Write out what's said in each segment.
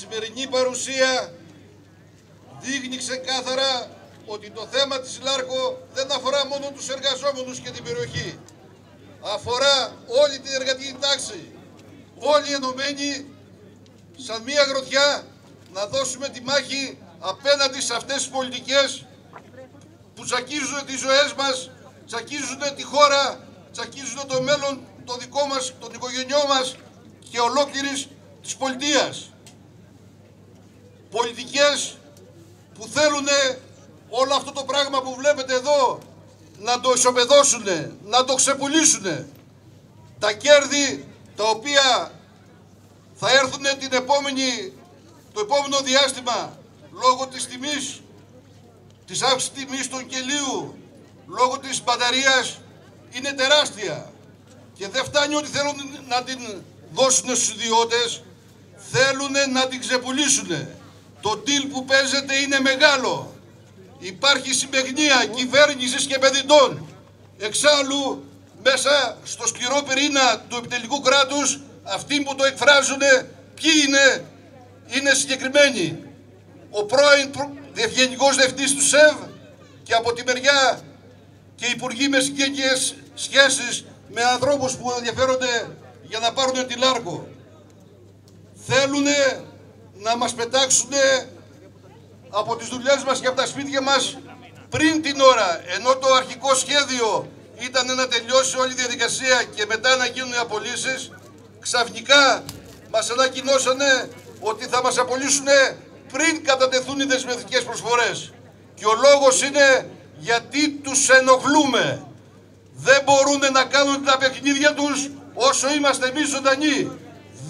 σημερινή παρουσία δείχνει ξεκάθαρα ότι το θέμα της ΛΑΡΚΟ δεν αφορά μόνο τους εργαζόμενους και την περιοχή. Αφορά όλη την εργατική τάξη, όλοι ενωμένοι σαν μία γροθιά να δώσουμε τη μάχη απέναντι σε αυτές τις πολιτικές που τσακίζουν τις ζωές μας, τσακίζουν τη χώρα, τσακίζουν το μέλλον το δικό μας, των οικογενειών μας και ολόκληρης της πολιτείας. Πολιτικές που θέλουν όλο αυτό το πράγμα που βλέπετε εδώ να το ισοπεδώσουν, να το ξεπουλήσουν. Τα κέρδη τα οποία θα έρθουν το επόμενο διάστημα λόγω της τιμής, της αύξησης τιμής των κελίου, λόγω της μπαταρίας είναι τεράστια. Και δεν φτάνει ότι θέλουν να την δώσουν στους ιδιώτες, θέλουν να την ξεπουλήσουν. Το deal που παίζεται είναι μεγάλο. Υπάρχει συμπαιγνία κυβέρνησης και παιδιτών. Εξάλλου, μέσα στο σκληρό πυρήνα του επιτελικού κράτους, αυτοί που το εκφράζουν, ποιοι είναι, είναι συγκεκριμένοι. Ο πρώην Γενικός Διευθυντής του ΣΕΒ και από τη μεριά και υπουργοί με συγκεκριμένες σχέσεις με ανθρώπους που ενδιαφέρονται για να πάρουν τη ΛΑΡΚΟ. Θέλουν να μας πετάξουν από τις δουλειές μας και από τα σπίτια μας πριν την ώρα, ενώ το αρχικό σχέδιο ήταν να τελειώσει όλη η διαδικασία και μετά να γίνουν οι απολύσεις. Ξαφνικά μας ανακοινώσανε ότι θα μας απολύσουν πριν κατατεθούν οι δεσμευτικές προσφορές. Και ο λόγος είναι γιατί τους ενοχλούμε. Δεν μπορούν να κάνουν τα παιχνίδια τους όσο είμαστε εμείς ζωντανοί.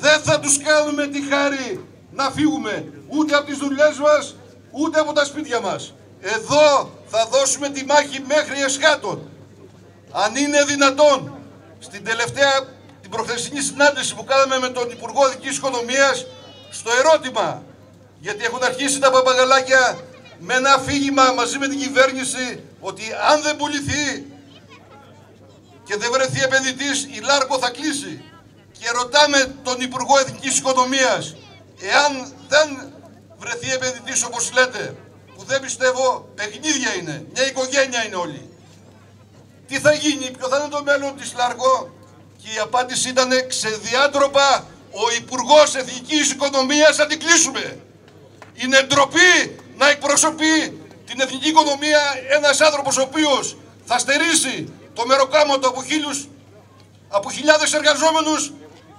Δεν θα τους κάνουμε τη χάρη να φύγουμε ούτε από τις δουλειές μας, ούτε από τα σπίτια μας. Εδώ θα δώσουμε τη μάχη μέχρι εσχάτων. Αν είναι δυνατόν, στην τελευταία, την προχθεσινή συνάντηση που κάναμε με τον Υπουργό Δικής Οικονομίας, στο ερώτημα, γιατί έχουν αρχίσει τα παπαγαλάκια με ένα αφήγημα μαζί με την κυβέρνηση, ότι αν δεν πουληθεί και δεν βρεθεί επενδυτής, η ΛΑΡΚΟ θα κλείσει. Και ρωτάμε τον Υπουργό Εθνικής Οικονομίας, εάν δεν βρεθεί επενδυτής όπως λέτε, που δεν πιστεύω, παιχνίδια είναι, μια οικογένεια είναι όλοι. Τι θα γίνει, ποιο θα είναι το μέλλον της ΛΑΡΚΟ? Και η απάντηση ήταν ξεδιάντροπα, ο Υπουργός Εθνικής Οικονομίας θα την κλείσουμε. Είναι ντροπή να εκπροσωπεί την εθνική οικονομία ένας άνθρωπος ο οποίος θα στερήσει το μεροκάματο από χιλιάδες εργαζόμενους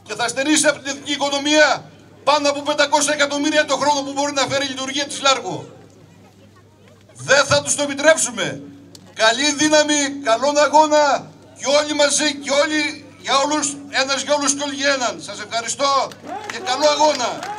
και θα στερήσει από την εθνική οικονομία πάνω από 500 εκατομμύρια το χρόνο που μπορεί να φέρει η λειτουργία της ΛΑΡΚΟ. Δεν θα τους το επιτρέψουμε. Καλή δύναμη, καλόν αγώνα και όλοι μαζί και όλοι για όλους, ένας για όλους και όλοι για έναν. Σας ευχαριστώ και καλό αγώνα.